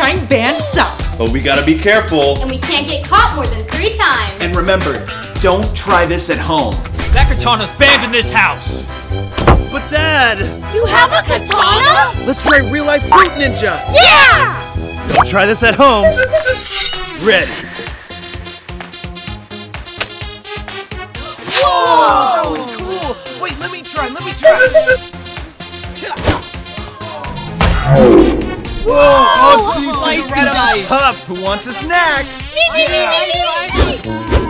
try and ban stuff. But we gotta be careful. And we can't get caught more than 3 times. And remember, don't try this at home. That katana's banned in this house. But Dad! You have a katana? Let's try real life Fruit Ninja! Yeah! We'll try this at home. Ready. Whoa! That was cool! Wait, let me try! Whoa! Slicey dice! Pup, who wants a snack? Me!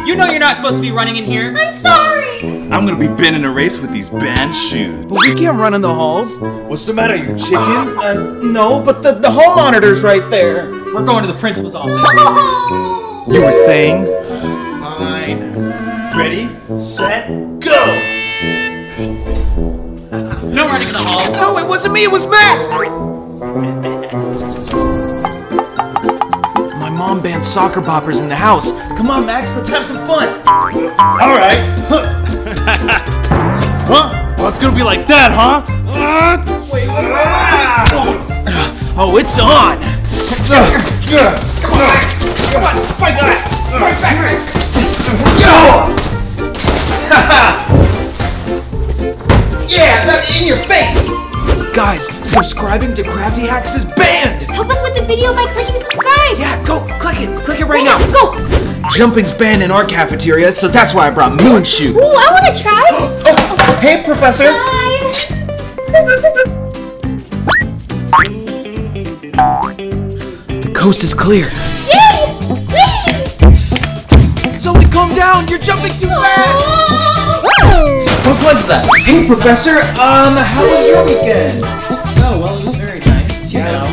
You know you're not supposed to be running in here. I'm sorry! I'm gonna be binning a race with these banned shoes. But we can't run in the halls. What's the matter, you chicken? No, but the hall monitor's right there. We're going to the principal's office. No! You were saying? Fine. Ready, set, go! No running in the halls. No, it wasn't me, it was Max! My mom banned soccer boppers in the house. Come on, Max, let's have some fun. All right. Huh? Well, it's gonna be like that, huh? Wait, oh, it's on! Come on, Max! Come on, fight that! Fight back, Max! Yeah, that's in your face! Guys, subscribing to Crafty Hacks is banned! Help us with the video by clicking subscribe! Yeah, go, click it right now! Go! Jumping's banned in our cafeteria, so that's why I brought moon shoes. Ooh, I want to try. Oh, hey, Professor. Hi. The coast is clear. Yay! Zoe, calm down. You're jumping too fast. What was that? Hey, Professor. How was your weekend? Oh, well, it was very nice. Yeah.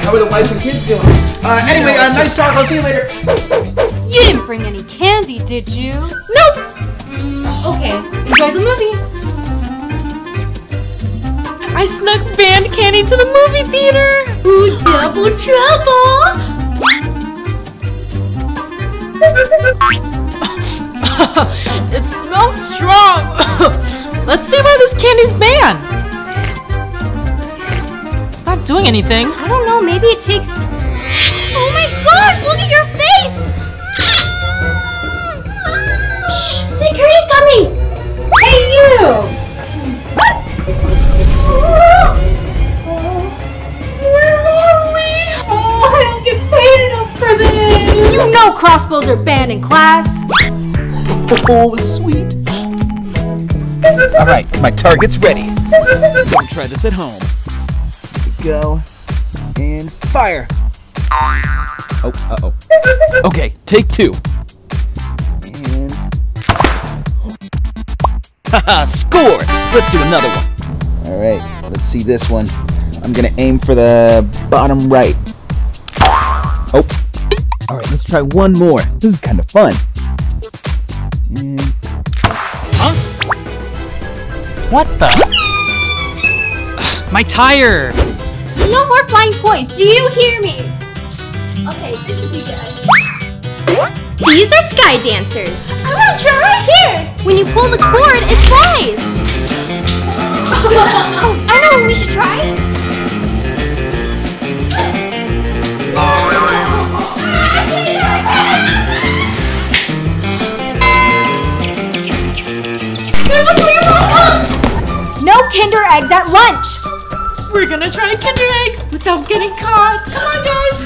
How are the wife and kids doing? Anyway, nice talk. I'll see you later. You didn't bring any candy, did you? Nope! Okay, enjoy the movie. I snuck banned candy to the movie theater! Ooh, double trouble! It smells strong! Let's see why this candy's banned! It's not doing anything. I don't know, maybe it takes... Oh my gosh, look at your face! Security's coming! Hey, you! What? Where are we? Oh, I don't get paid enough for this! You know crossbows are banned in class! Oh, sweet! Alright, my target's ready. Don't try this at home. Go. And fire! Oh, uh-oh. Okay, take 2. Haha, score! Let's do another one. Alright, let's see this one. I'm gonna aim for the bottom right. Oh. Alright, let's try one more. This is kind of fun. Huh? What the? My tire! No more flying points, do you hear me? Okay, this should be good. These are sky dancers. I wanna try right here! When you pull the cord, it flies! Oh, I know what we should try! No Kinder Eggs at lunch! We're gonna try Kinder Egg without getting caught! Come on, guys!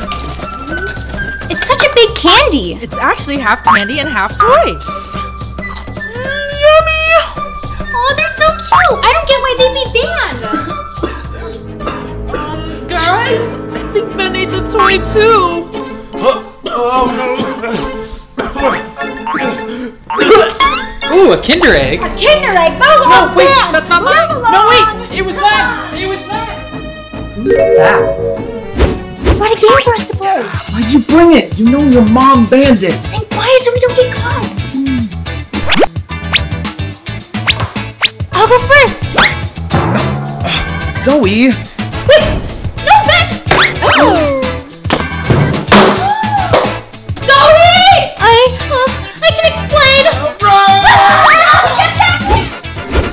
It's such a big candy! It's actually half candy and half toy! Oh, they're so cute! I don't get why they'd be banned! Guys, I think Ben ate the toy too! Oh no! Ooh, a Kinder Egg! A Kinder Egg? Those are banned! Wait, that's not mine! No, wait! It was that! It was that! What a game for us to play! Why'd you bring it? You know your mom banned it! Stay quiet so we don't get caught! I'll go first! Zoe! Wait! No, Ben! Oh. Zoe! I can explain! Right.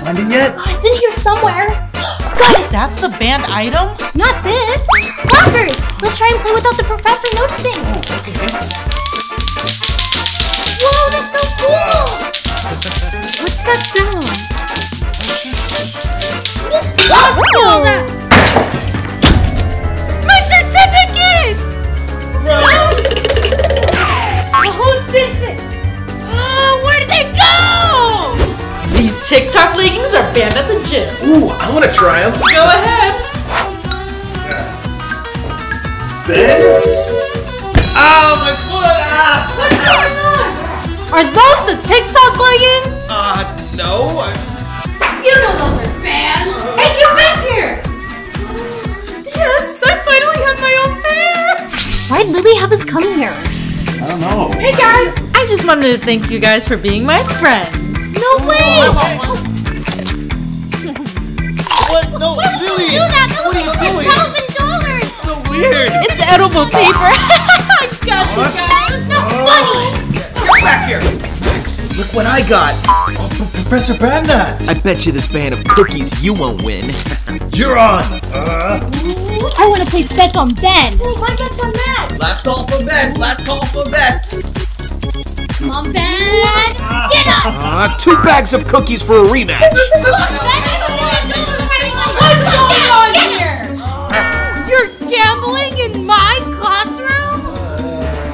Find it yet? Oh, it's in here somewhere. Got it! That's the banned item? Not this! Blockers! Let's try and play with without the professor noticing. Oh, okay. Whoa, that's so cool! What's that sound? Whoa! My certificate! The whole thing. Oh, where did they go? These TikTok leggings are banned at the gym. Ooh, I want to try them. Go ahead. Then? Oh, my foot! Ah. What's going on? Are those the TikTok leggings? No. You know those are bad. Hey, get back here! Yes, I finally have my own pair! Why'd Lily have us come here? I don't know. Hey, guys! I just wanted to thank you guys for being my friends. No way! What? No, why Lily! What are you doing? Weird. It's edible paper. I got you guys. That's not funny. Get back here. Max, look what I got. Oh, Professor Brandt. I bet you this band of cookies you won't win. You're on. I want to place bets on Ben. Oh, my bets on Max. Last call for bets. Last call for bets. Come on, Ben. Get up. 2 bags of cookies for a rematch. Come on, Ben. What's going on here? Gambling in my classroom?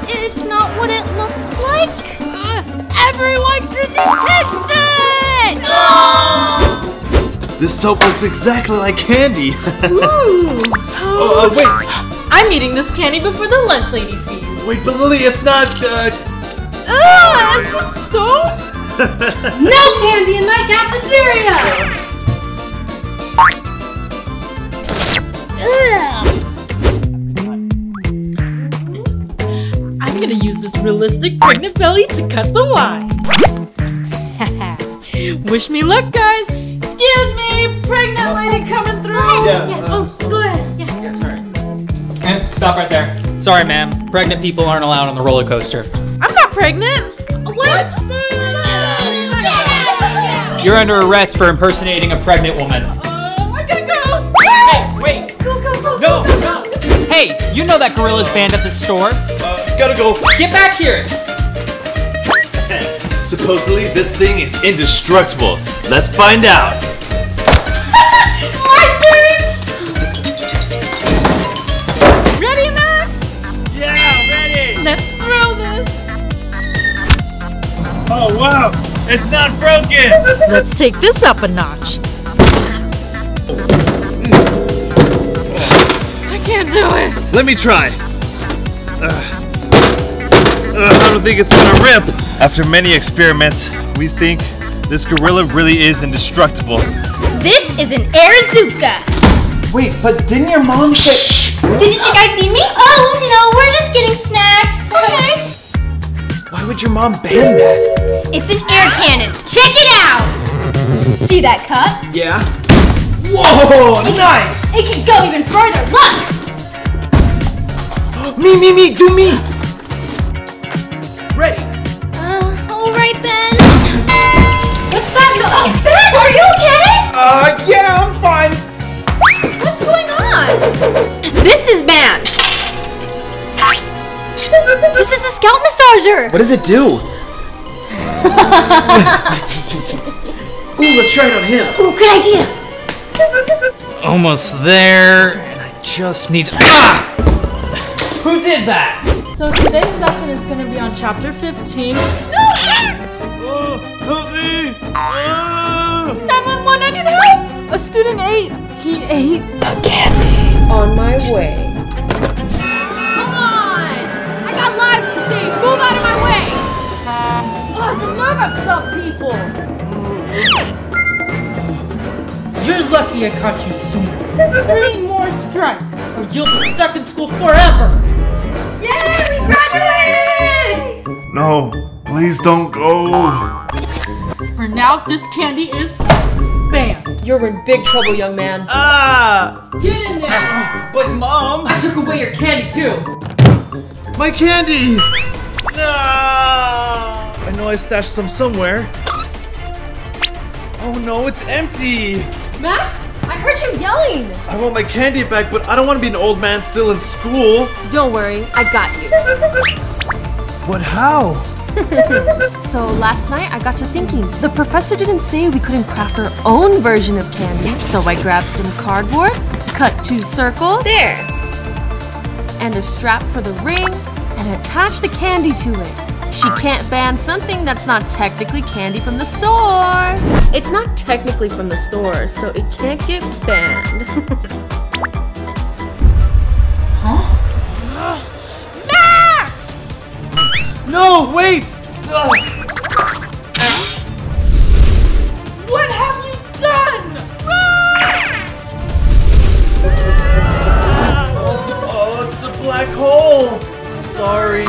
It's not what it looks like. Everyone to detention! No! This soap looks exactly like candy. Ooh. Oh, wait. I'm eating this candy before the lunch lady sees. Wait, but Lily, it's not. It's the soap? No candy in my cafeteria! Ugh. I'm gonna use this realistic pregnant belly to cut the line. Wish me luck, guys. Excuse me, pregnant lady coming through. Go ahead. Yeah, sorry. Okay, stop right there. Sorry, ma'am. Pregnant people aren't allowed on the roller coaster. I'm not pregnant. What? You're under arrest for impersonating a pregnant woman. I gotta go. Hey, wait. Go. Hey, you know that gorilla's band at the store? Gotta go. Get back here! Supposedly this thing is indestructible. Let's find out. My turn! Ready, Max? Yeah, ready! Let's throw this. Oh, wow! It's not broken! Let's take this up a notch. I can't do it. Let me try. I don't think it's gonna rip. After many experiments, we think this gorilla really is indestructible. This is an Airzooka. Wait, but didn't your mom say? Shh. Didn't you guys see me? Oh no, we're just getting snacks. Okay. Why would your mom ban that? It's an air cannon. Check it out. See that cup? Yeah. Whoa! Nice. It can go even further. Look. Me. Do me. Ready. Alright then. What's that noise? Oh, Ben, are you okay? Yeah, I'm fine. What's going on? This is banned. This is a scalp massager. What does it do? Ooh, let's try it on him. Ooh, good idea. Almost there, and I just need to... Ah! Who did that? So today's lesson is going to be on chapter 15. No, Max! Oh, help me! 911, I need help! A student ate. He ate the candy. On my way. Come on! I got lives to save. Move out of my way! The nerve of some people. You're lucky I caught you sooner. 3 more strikes, or you'll be stuck in school forever. Yay, we graduated! No, please don't go. For now, this candy is banned. You're in big trouble, young man. Ah! Get in there! But Mom! I took away your candy too. My candy! No! I know I stashed some somewhere. Oh no, it's empty. Max, I heard you yelling! I want my candy back, but I don't want to be an old man still in school. Don't worry, I got you. But how? So last night I got to thinking, the professor didn't say we couldn't craft our own version of candy. So I grabbed some cardboard, cut 2 circles. There! And a strap for the ring, and attached the candy to it. She can't ban something that's not technically candy from the store. It's not technically from the store, so it can't get banned. Huh? Max! No, wait! Ugh. What have you done? Oh, it's a black hole. Sorry.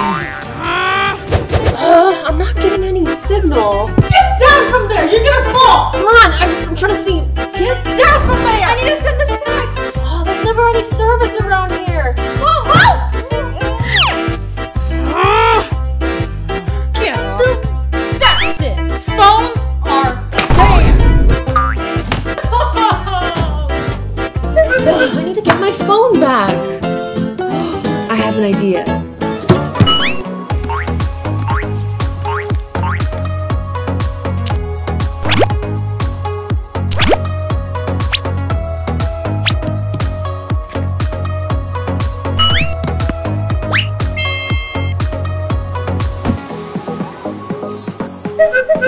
I'm not getting any signal. Get down from there! You're gonna fall! Come on, I'm trying to see. Get down from there! I need to send this text! Oh, there's never any service around here. Oh, oh! Get down! That's it! Phones are banned! Oh, I need to get my phone back. I have an idea.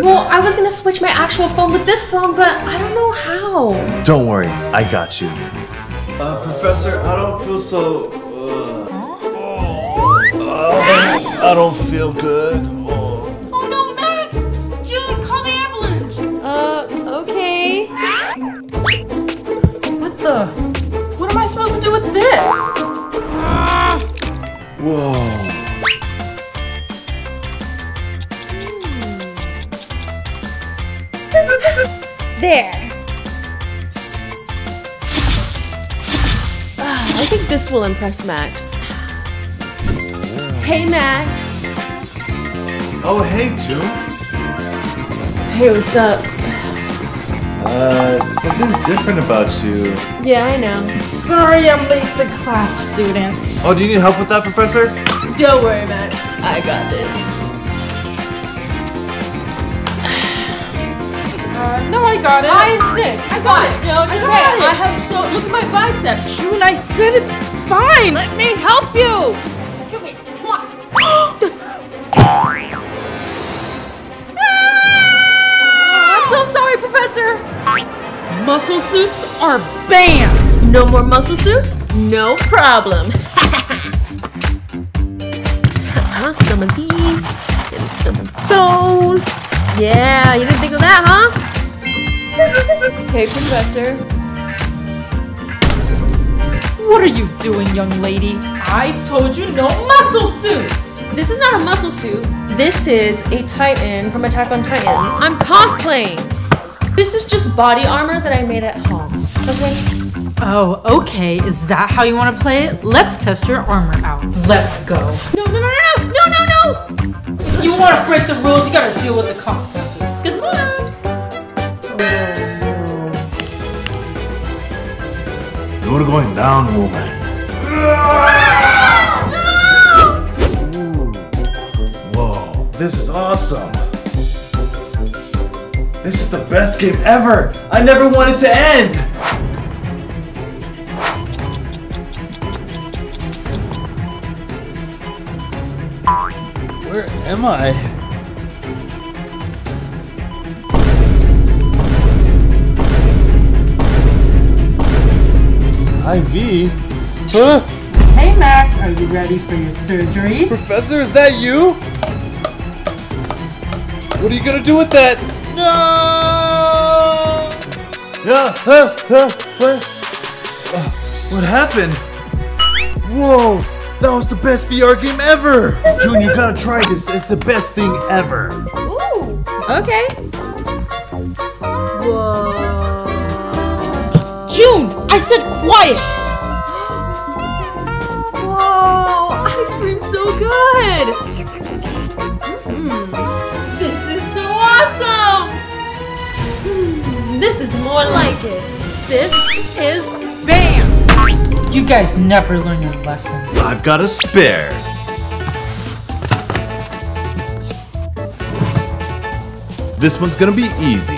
Well, I was gonna switch my actual phone with this phone, but I don't know how. Don't worry, I got you. Professor, I don't feel so... I don't feel good. Oh no, Max! June, call the ambulance! Okay. What the? What am I supposed to do with this? Whoa. There. I think this will impress Max. Hey, Max. Oh, hey, June. Hey, what's up? Something's different about you. Yeah, I know. Sorry I'm late to class, students. Oh, do you need help with that, Professor? Don't worry, Max. I got this. No, I got it. I insist. It's fine. No, it's okay. I have so. Look at my biceps. June, I said it's fine. Let me help you. Just come here. Come on. I'm so sorry, Professor. Muscle suits are banned. No more muscle suits? No problem. Some of these and some of those. Yeah, you didn't think of that, huh? Okay, Professor. What are you doing, young lady? I told you no muscle suits! This is not a muscle suit. This is a Titan from Attack on Titan. I'm cosplaying. This is just body armor that I made at home. Okay? Oh, okay. Is that how you want to play it? Let's test your armor out. Let's go. No, no, no, no, no, no, no! If you want to break the rules, you gotta deal with the consequences. Good luck! You're going down, woman. Ooh. Whoa, this is awesome. This is the best game ever. I never wanted to end. Where am I? IV? Huh? Hey Max, are you ready for your surgery? Professor, is that you? What are you gonna do with that? No! What happened? Whoa, that was the best VR game ever! June, you gotta try this. It's the best thing ever. Ooh, okay. Whoa. June! I said quiet! Whoa! Ice cream's so good! This is so awesome! This is more like it. This is BAM! You guys never learn your lesson. I've got a spare. This one's gonna be easy.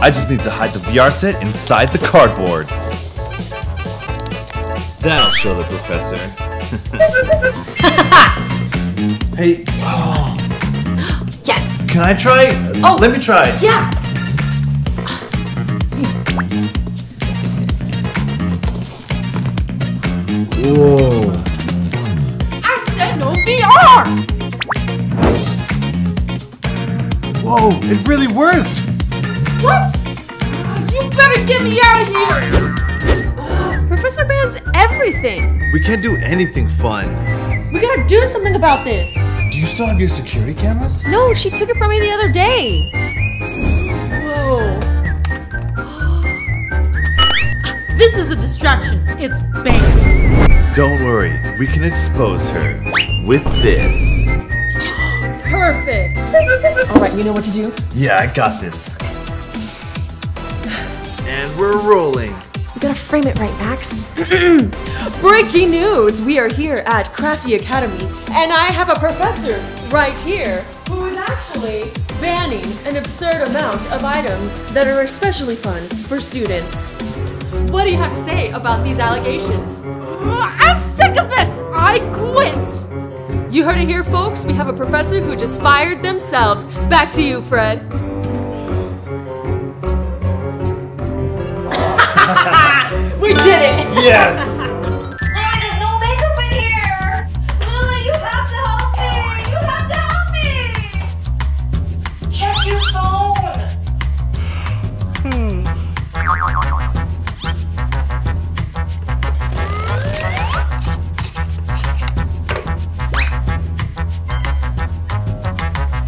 I just need to hide the VR set inside the cardboard. That'll show the professor. Hey. Oh. Yes. Can I try? Oh. Let me try. Yeah. Whoa. I said no VR. Whoa, it really worked. What? You better get me out of here. Professor bans everything. We can't do anything fun. We gotta do something about this. Do you still have your security cameras? No, she took it from me the other day. Whoa. This is a distraction. It's banned. Don't worry, we can expose her with this. Perfect. All right, you know what to do? Yeah, I got this. And we're rolling. We gotta frame it right, Max. Breaking news! We are here at Crafty Academy, and I have a professor right here who is actually banning an absurd amount of items that are especially fun for students. What do you have to say about these allegations? I'm sick of this! I quit! You heard it here, folks. We have a professor who just fired themselves. Back to you, Fred. We did it! Yes! There's no makeup in here! Lily, you have to help me! You have to help me! Check your phone!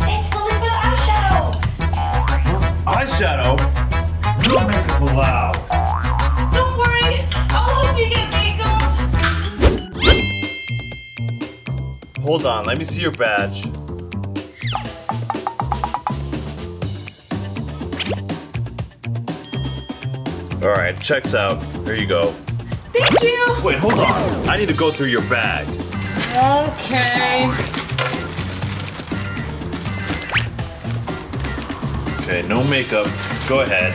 It's Lily with eyeshadow! Eyeshadow? No makeup allowed! Hold on, let me see your badge. Alright, checks out. There you go. Thank you! Wait, hold on. I need to go through your bag. Okay. Okay, no makeup. Go ahead.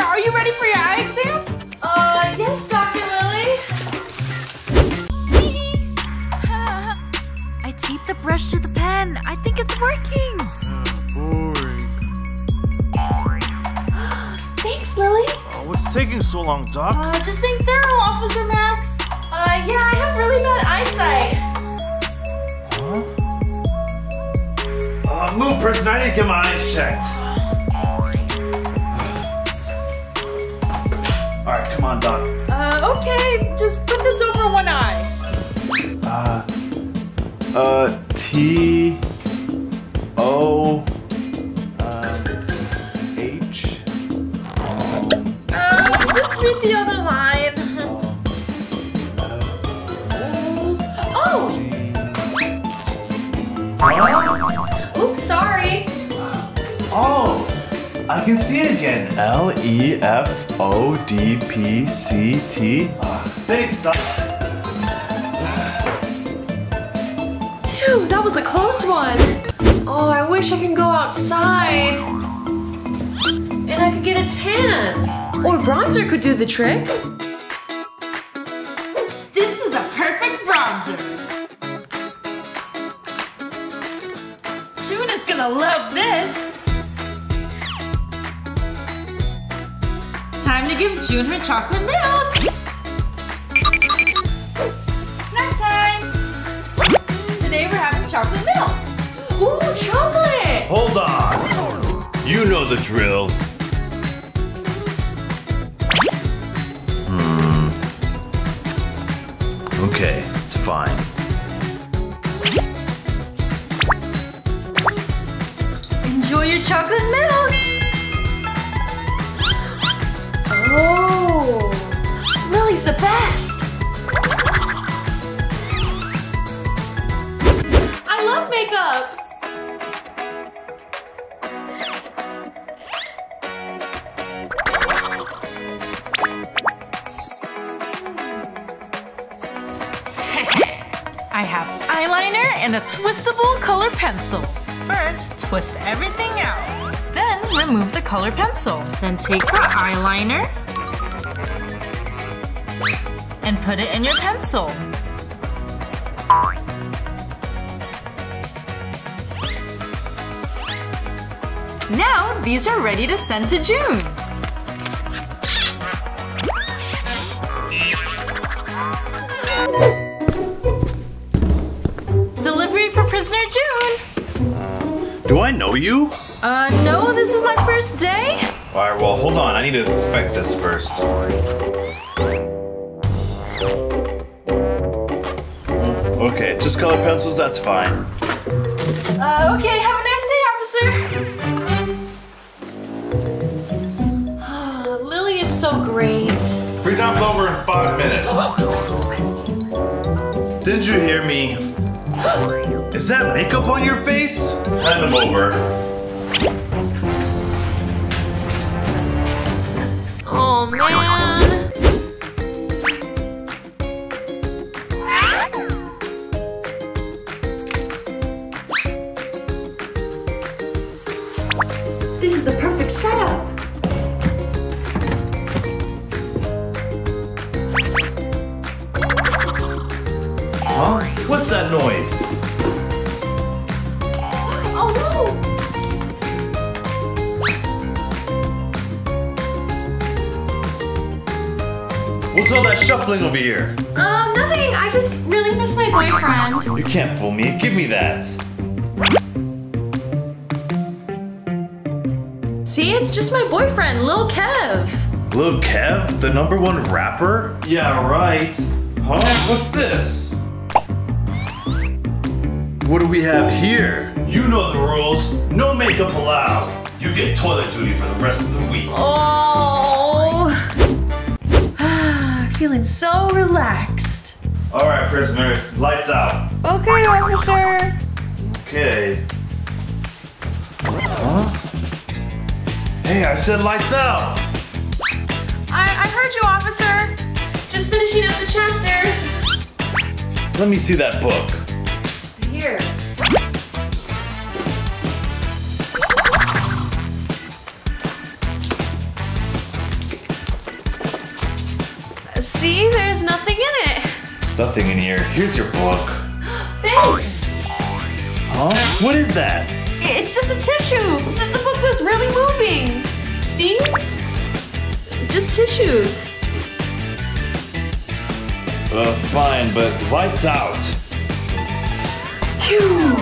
Are you ready for your eye exam? Yes, Dr. Lily. I taped the brush to the pen. I think it's working. Boring. Thanks, Lily. What's taking so long, Doc? Just being thorough, Officer Max. Yeah, I have really bad eyesight. Huh? Move, person. I need to get my eyes checked. Alright, come on, Doc. Okay, just put this over one eye. T-O-H. Just read the other line. Oh! Oops, sorry. Oh! I can see it again. L-E-F-O-D-P-C-T. Thanks, Doc. Phew, that was a close one. Oh, I wish I could go outside. And I could get a tan. Or bronzer could do the trick. This is a perfect bronzer. June is gonna love this. Time to give June her chocolate milk! Snack time! Today we're having chocolate milk! Ooh, chocolate! Hold on! You know the drill. Okay, it's fine. Enjoy your chocolate milk! Oh! Lily's the best! I love makeup! I have eyeliner and a twistable color pencil. First, twist everything out. Then remove the color pencil. Then take your eyeliner and put it in your pencil. Now these are ready to send to June. Delivery for prisoner June. Do I know you? No, this is my first day. All right, well, hold on. I need to inspect this first. Okay, just color pencils, that's fine. Okay, have a nice day, officer. Lily is so great. Free time's over in 5 minutes. Did you hear me? Is that makeup on your face? Hand them over. Oh man! This is the perfect setup! Huh? What's that noise? Oh no! What's all that shuffling over here? Nothing. I just really miss my boyfriend. You can't fool me. Give me that. See, it's just my boyfriend, Lil Kev. Lil Kev? The #1 rapper? Yeah, right. Huh? What's this? What do we have here? You know the rules. No makeup allowed. You get toilet duty for the rest of the week. Oh. Feeling so relaxed. All right, prisoner. Lights out. Okay, officer. Okay. Huh? Hey, I said lights out. I heard you, officer. Just finishing up the chapter. Let me see that book. Here. See, there's nothing in it. There's nothing in here. Here's your book. Thanks. Huh? What is that? It's just a tissue. The book was really moving. See? Just tissues. Fine, but lights out. Phew.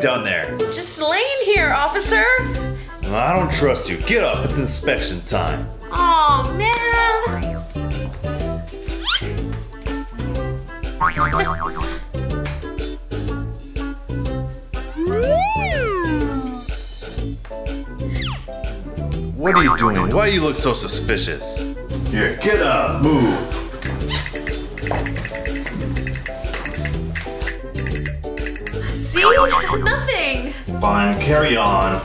Down there. Just laying here, officer. I don't trust you. Get up. It's inspection time. Oh man. What are you doing? Why do you look so suspicious? Here, get up. Move. Nothing. Fine, carry on.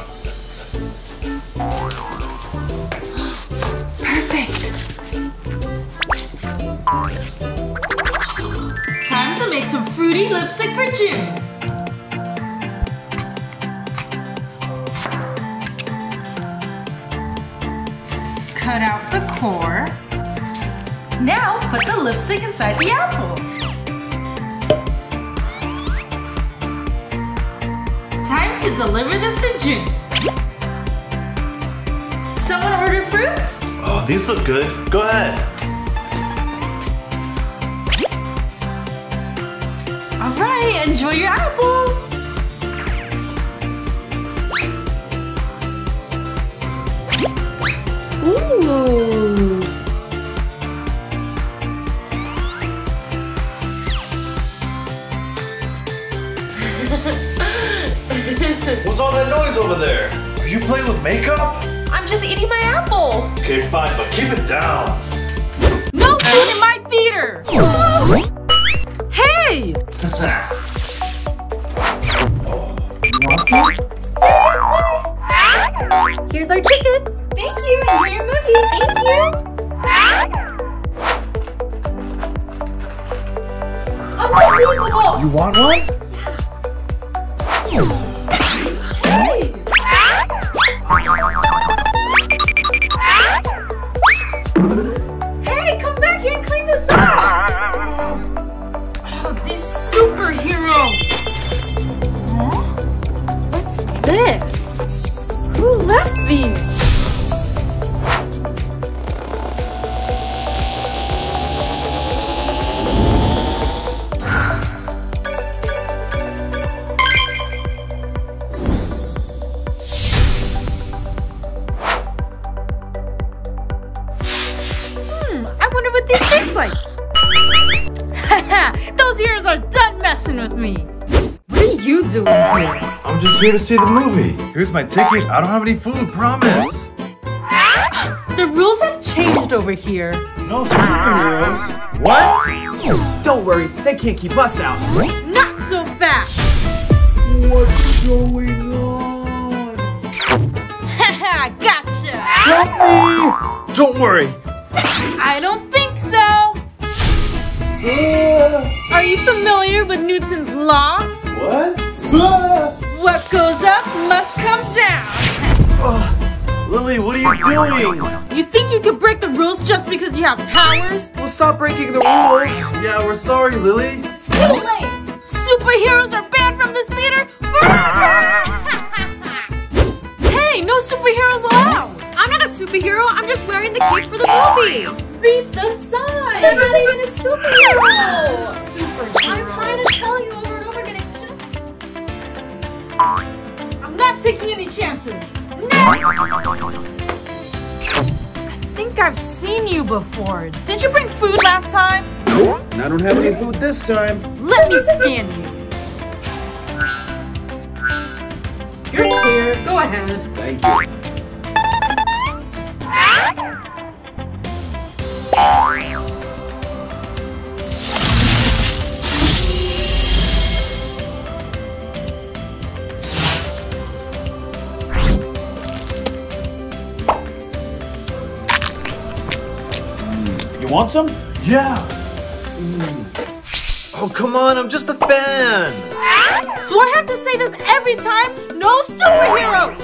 Perfect. Time to make some fruity lipstick for June. Cut out the core. Now put the lipstick inside the apple. To deliver this to June. Someone order fruits? Oh, these look good. Go ahead. All right, enjoy your apple. Ooh. What's all that noise over there? Are you playing with makeup? I'm just eating my apple. Okay, fine, but keep it down. No food in my theater! Oh. Hey! Oh, you want some? Seriously? Here's our tickets. Thank you. Enjoy your movie. Thank you. Unbelievable! You want one? Yeah. This? Who left these? I wonder what these taste like. Haha, those ears are done messing with me. What are you doing here? I'm just here to see the movie. Here's my ticket. I don't have any food, promise. The rules have changed over here. No superheroes. What? Don't worry, they can't keep us out. Not so fast. What's going on? Haha, gotcha. Help me. Don't worry. I don't think so. Are you familiar with Newton's law? What? What goes up must come down. Lily, what are you doing? You think you can break the rules just because you have powers? Well, stop breaking the rules. Yeah, we're sorry, Lily. It's too late. Superheroes are banned from this theater forever. Hey, no superheroes allowed. I'm not a superhero. I'm just wearing the cape for the movie. Read the sign. They're not even a superhero. Superhero. I'm trying to tell you. I'm not taking any chances. Next! I think I've seen you before. Did you bring food last time? No, I don't have any food this time. Let me scan you. You're clear. Go ahead. Thank you. Want some? Yeah. Oh, come on, I'm just a fan. Do I have to say this every time? No superheroes.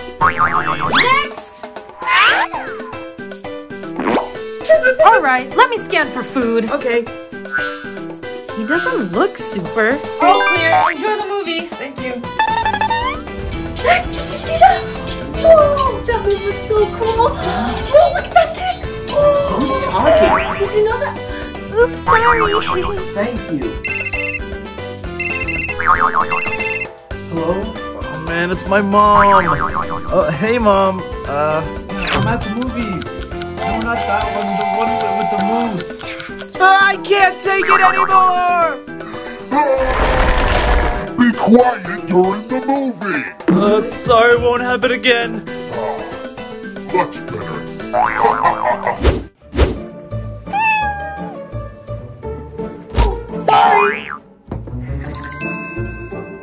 Next. All right, let me scan for food. Okay. He doesn't look super. All clear. Enjoy the movie. Thank you. Next, did you see that? Whoa, that move was so cool. Whoa, look at that kick. Who's talking? Did you know that? Oops, sorry. Thank you. Hello? Oh man, it's my mom. Hey mom. I'm at the movies. No, not that one. The one with the moose. I can't take it anymore! Be quiet during the movie. Sorry, it won't happen again. Oh, much better. Sorry.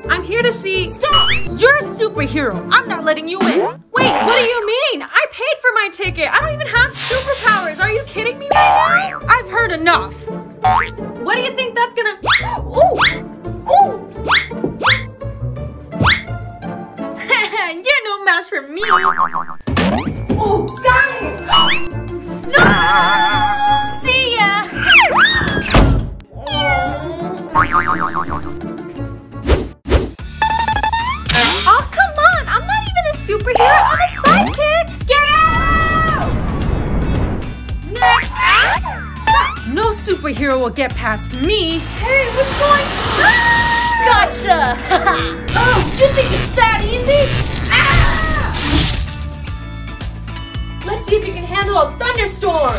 I'm here to see. Stop! You're a superhero. I'm not letting you in. Wait, what do you mean? I paid for my ticket. I don't even have superpowers. Are you kidding me right now? I've heard enough. What do you think that's gonna? Ooh! Ooh! You're no match for me. Oh, guys! No! See ya! Oh, come on! I'm not even a superhero! I'm a sidekick! Get out! superhero will get past me. Hey, what's going on? Ah! Gotcha! Oh, you think it's that easy? Ah! Let's see if you can handle a thunderstorm.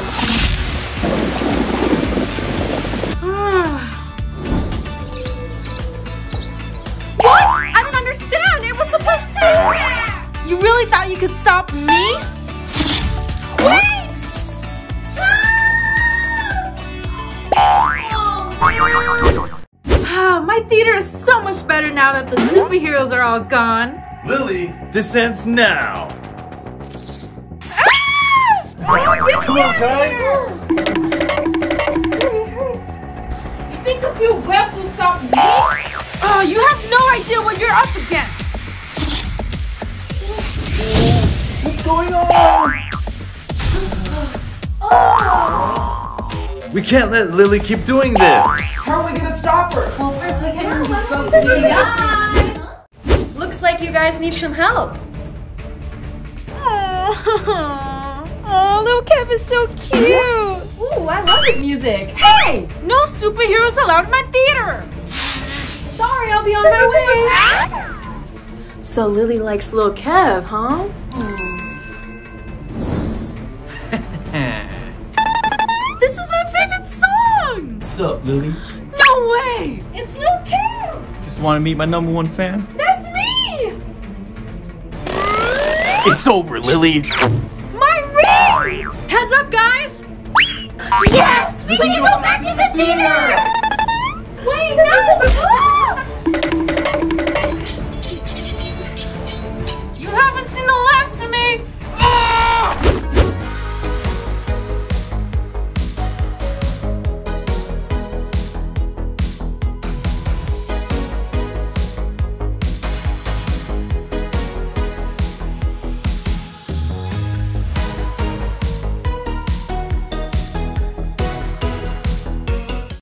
What? I don't understand. It was supposed to. You really thought you could stop me? Wait! My theater is so much better now that the superheroes are all gone. Lily, this ends now. Ah! Come on, guys. You think a few webs will stop me? Oh, you have no idea what you're up against. What's going on? We can't let Lily keep doing this. How are we gonna stop her? Well, first we can do something. Guys! Looks like you guys need some help. Oh, oh, Lil Kev is so cute. Ooh, I love his music. Hey, no superheroes allowed in my theater. Sorry, I'll be on my way. So Lily likes Lil Kev, huh? What's up, Lily? No way! It's Lil Kev! Just want to meet my #1 fan? That's me! It's over, Lily! My rings! Heads up, guys! Yes! We can go back to the theater! Wait, no!